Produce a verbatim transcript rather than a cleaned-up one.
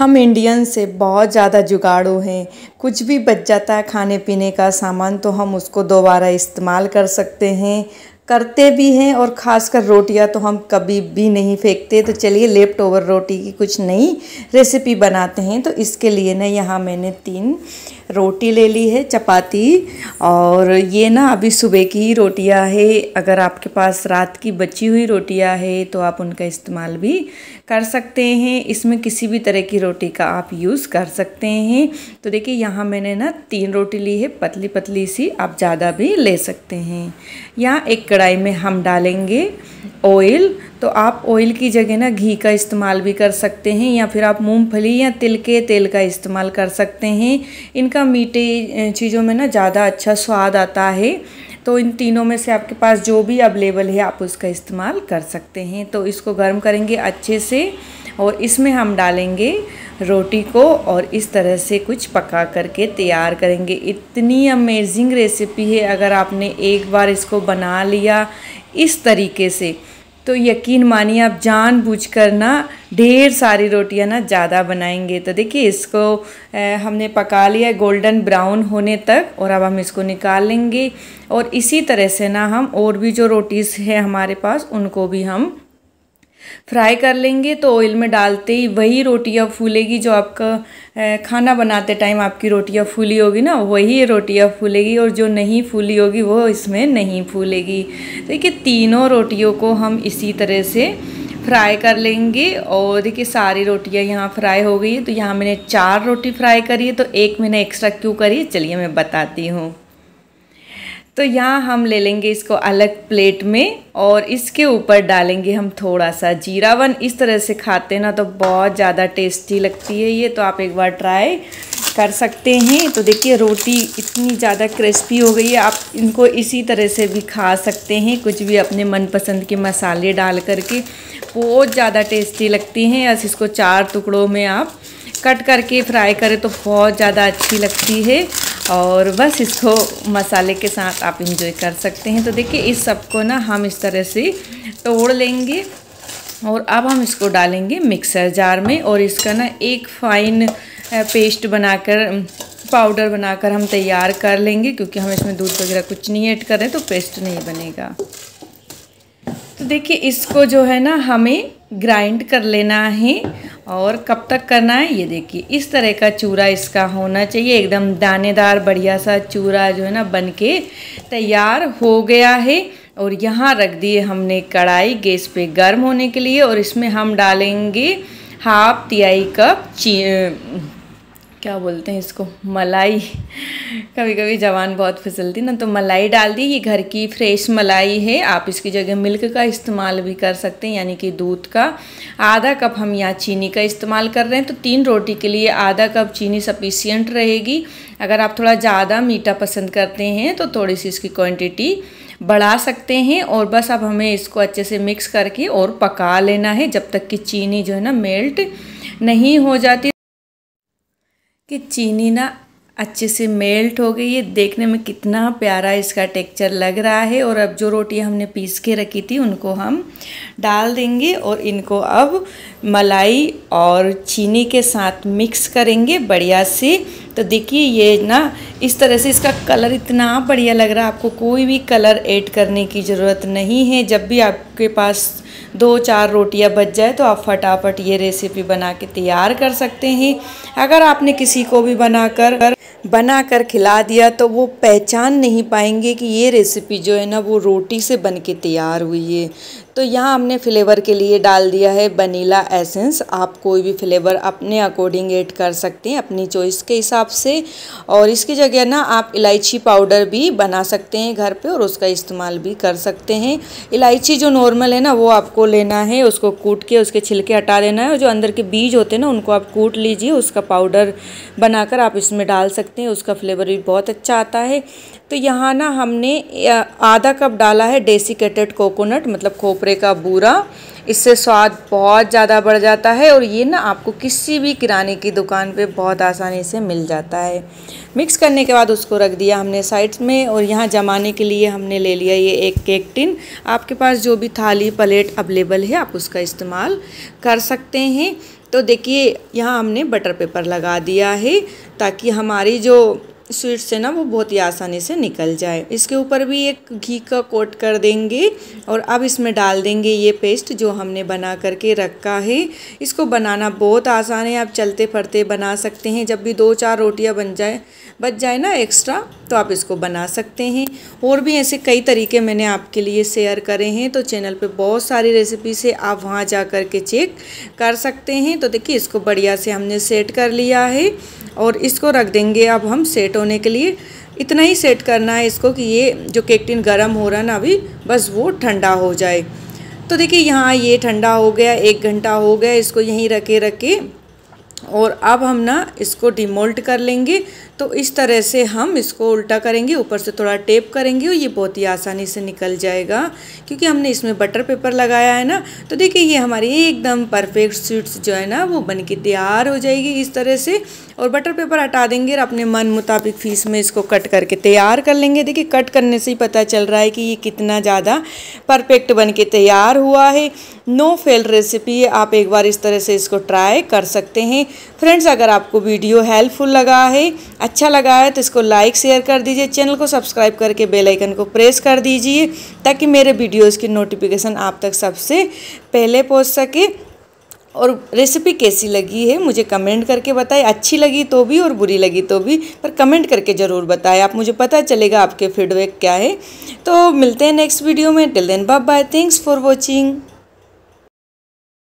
हम इंडियन से बहुत ज़्यादा जुगाड़ू हैं। कुछ भी बच जाता है खाने पीने का सामान तो हम उसको दोबारा इस्तेमाल कर सकते हैं, करते भी हैं। और ख़ासकर रोटियां तो हम कभी भी नहीं फेंकते। तो चलिए लेफ्ट ओवर रोटी की कुछ नई रेसिपी बनाते हैं। तो इसके लिए ना यहाँ मैंने तीन रोटी ले ली है चपाती, और ये ना अभी सुबह की ही रोटियां है। अगर आपके पास रात की बची हुई रोटियां है तो आप उनका इस्तेमाल भी कर सकते हैं। इसमें किसी भी तरह की रोटी का आप यूज़ कर सकते हैं। तो देखिए यहाँ मैंने ना तीन रोटी ली है, पतली पतली सी, आप ज़्यादा भी ले सकते हैं। यहाँ एक कढ़ाई में हम डालेंगे ऑयल, तो आप ऑयल की जगह ना घी का इस्तेमाल भी कर सकते हैं, या फिर आप मूंगफली या तिल के तेल का इस्तेमाल कर सकते हैं। इनका मीठे चीज़ों में ना ज़्यादा अच्छा स्वाद आता है। तो इन तीनों में से आपके पास जो भी अवेलेबल है आप उसका इस्तेमाल कर सकते हैं। तो इसको गर्म करेंगे अच्छे से, और इसमें हम डालेंगे रोटी को, और इस तरह से कुछ पका करके तैयार करेंगे। इतनी अमेजिंग रेसिपी है, अगर आपने एक बार इसको बना लिया इस तरीके से तो यकीन मानिए आप जानबूझकर ना ढेर सारी रोटियां ना ज़्यादा बनाएंगे। तो देखिए इसको ए, हमने पका लिया गोल्डन ब्राउन होने तक, और अब हम इसको निकाल लेंगे। और इसी तरह से ना हम और भी जो रोटीज़ है हमारे पास उनको भी हम फ्राई कर लेंगे। तो ऑयल में डालते ही वही रोटियां फूलेगी जो आपका खाना बनाते टाइम आपकी रोटियां फूली होगी ना, वही रोटियां फूलेगी, और जो नहीं फूली होगी वो इसमें नहीं फूलेगी। देखिए तीनों रोटियों को हम इसी तरह से फ्राई कर लेंगे। और देखिए सारी रोटियां यहाँ फ्राई हो गई। तो यहाँ मैंने चार रोटी फ्राई करी है, तो एक मैंने एक्स्ट्रा क्यों करी है चलिए मैं बताती हूँ। तो यहाँ हम ले लेंगे इसको अलग प्लेट में, और इसके ऊपर डालेंगे हम थोड़ा सा जीरा वन। इस तरह से खाते ना तो बहुत ज़्यादा टेस्टी लगती है ये, तो आप एक बार ट्राई कर सकते हैं। तो देखिए रोटी इतनी ज़्यादा क्रिस्पी हो गई है, आप इनको इसी तरह से भी खा सकते हैं, कुछ भी अपने मनपसंद के मसाले डाल करके बहुत ज़्यादा टेस्टी लगती हैं। बस इसको चार टुकड़ों में आप कट करके फ्राई करें तो बहुत ज़्यादा अच्छी लगती है, और बस इसको मसाले के साथ आप इंजॉय कर सकते हैं। तो देखिए इस सबको ना हम इस तरह से तोड़ लेंगे, और अब हम इसको डालेंगे मिक्सर जार में, और इसका ना एक फ़ाइन पेस्ट बनाकर पाउडर बनाकर हम तैयार कर लेंगे, क्योंकि हम इसमें दूध वगैरह कुछ नहीं ऐड कर रहे तो पेस्ट नहीं बनेगा। तो देखिए इसको जो है ना हमें ग्राइंड कर लेना है, और कब तक करना है ये देखिए इस तरह का चूरा इसका होना चाहिए, एकदम दानेदार बढ़िया सा चूरा जो है ना बनके तैयार हो गया है। और यहाँ रख दिए हमने कढ़ाई गैस पे गर्म होने के लिए, और इसमें हम डालेंगे हाफ तिहाई कप ची क्या बोलते हैं इसको मलाई, कभी कभी जवान बहुत फिसलती ना, तो मलाई डाल दी। ये घर की फ्रेश मलाई है, आप इसकी जगह मिल्क का इस्तेमाल भी कर सकते हैं, यानी कि दूध का। आधा कप हम यहाँ चीनी का इस्तेमाल कर रहे हैं, तो तीन रोटी के लिए आधा कप चीनी सफिशियंट रहेगी। अगर आप थोड़ा ज़्यादा मीठा पसंद करते हैं तो थोड़ी सी इसकी क्वांटिटी बढ़ा सकते हैं। और बस अब हमें इसको अच्छे से मिक्स करके और पका लेना है जब तक कि चीनी जो है ना मेल्ट नहीं हो जाती। कि चीनी ना अच्छे से मेल्ट हो गई है, देखने में कितना प्यारा इसका टेक्सचर लग रहा है। और अब जो रोटी हमने पीस के रखी थी उनको हम डाल देंगे, और इनको अब मलाई और चीनी के साथ मिक्स करेंगे बढ़िया से। तो देखिए ये ना इस तरह से इसका कलर इतना बढ़िया लग रहा है, आपको कोई भी कलर ऐड करने की ज़रूरत नहीं है। जब भी आपके पास दो चार रोटियां बच जाए तो आप फटाफट ये रेसिपी बना के तैयार कर सकते हैं। अगर आपने किसी को भी बनाकर बनाकर खिला दिया तो वो पहचान नहीं पाएंगे कि ये रेसिपी जो है ना वो रोटी से बनके तैयार हुई है। तो यहाँ हमने फ्लेवर के लिए डाल दिया है वनीला एसेंस, आप कोई भी फ्लेवर अपने अकॉर्डिंग ऐड कर सकते हैं अपनी चॉइस के हिसाब से। और इसकी जगह ना आप इलायची पाउडर भी बना सकते हैं घर पे, और उसका इस्तेमाल भी कर सकते हैं। इलायची जो नॉर्मल है ना वो आपको लेना है, उसको कूट के उसके छिलके हटा देना है, और जो अंदर के बीज होते हैं ना उनको आप कूट लीजिए, उसका पाउडर बनाकर आप इसमें डाल सकते हैं, उसका फ्लेवर भी बहुत अच्छा आता है। तो यहाँ ना हमने आधा कप डाला है डेसिकेटेड कोकोनट, मतलब खोपरे का बूरा, इससे स्वाद बहुत ज़्यादा बढ़ जाता है। और ये ना आपको किसी भी किराने की दुकान पे बहुत आसानी से मिल जाता है। मिक्स करने के बाद उसको रख दिया हमने साइड में, और यहाँ जमाने के लिए हमने ले लिया ये एक केक टिन। आपके पास जो भी थाली प्लेट अवेलेबल है आप उसका इस्तेमाल कर सकते हैं। तो देखिए यहाँ हमने बटर पेपर लगा दिया है ताकि हमारी जो स्वीट्स है ना वो बहुत ही आसानी से निकल जाए। इसके ऊपर भी एक घी का कोट कर देंगे और अब इसमें डाल देंगे ये पेस्ट जो हमने बना करके रखा है। इसको बनाना बहुत आसान है, आप चलते फिरते बना सकते हैं। जब भी दो चार रोटियां बन जाए बच जाए ना एक्स्ट्रा तो आप इसको बना सकते हैं। और भी ऐसे कई तरीके मैंने आपके लिए शेयर करे हैं, तो चैनल पे बहुत सारी रेसिपी से आप वहाँ जा कर के चेक कर सकते हैं। तो देखिए इसको बढ़िया से हमने सेट कर लिया है और इसको रख देंगे अब हम सेट होने के लिए। इतना ही सेट करना है इसको कि ये जो केक टिन गर्म हो रहा है ना अभी, बस वो ठंडा हो जाए। तो देखिए यहाँ ये ठंडा हो गया, एक घंटा हो गया इसको यहीं रखे रखे। और अब हम ना इसको डिमोल्ट कर लेंगे। तो इस तरह से हम इसको उल्टा करेंगे, ऊपर से थोड़ा टेप करेंगे और ये बहुत ही आसानी से निकल जाएगा क्योंकि हमने इसमें बटर पेपर लगाया है ना। तो देखिए ये हमारी एकदम परफेक्ट स्वीट्स जो है ना वो बनके तैयार हो जाएगी इस तरह से। और बटर पेपर हटा देंगे और अपने मन मुताबिक फीस में इसको कट करके तैयार कर लेंगे। देखिए कट करने से ही पता चल रहा है कि ये कितना ज़्यादा परफेक्ट बन के तैयार हुआ है। नो फेल रेसिपी है, आप एक बार इस तरह से इसको ट्राई कर सकते हैं। फ्रेंड्स अगर आपको वीडियो हेल्पफुल लगा है, अच्छा लगा है तो इसको लाइक शेयर कर दीजिए, चैनल को सब्सक्राइब करके बेल आइकन को प्रेस कर दीजिए ताकि मेरे वीडियोस की नोटिफिकेशन आप तक सबसे पहले पहुंच सके। और रेसिपी कैसी लगी है मुझे कमेंट करके बताएं, अच्छी लगी तो भी और बुरी लगी तो भी, पर कमेंट करके ज़रूर बताएं। आप मुझे पता चलेगा आपके फीडबैक क्या है। तो मिलते हैं नेक्स्ट वीडियो में, till then bye bye, thanks for watching.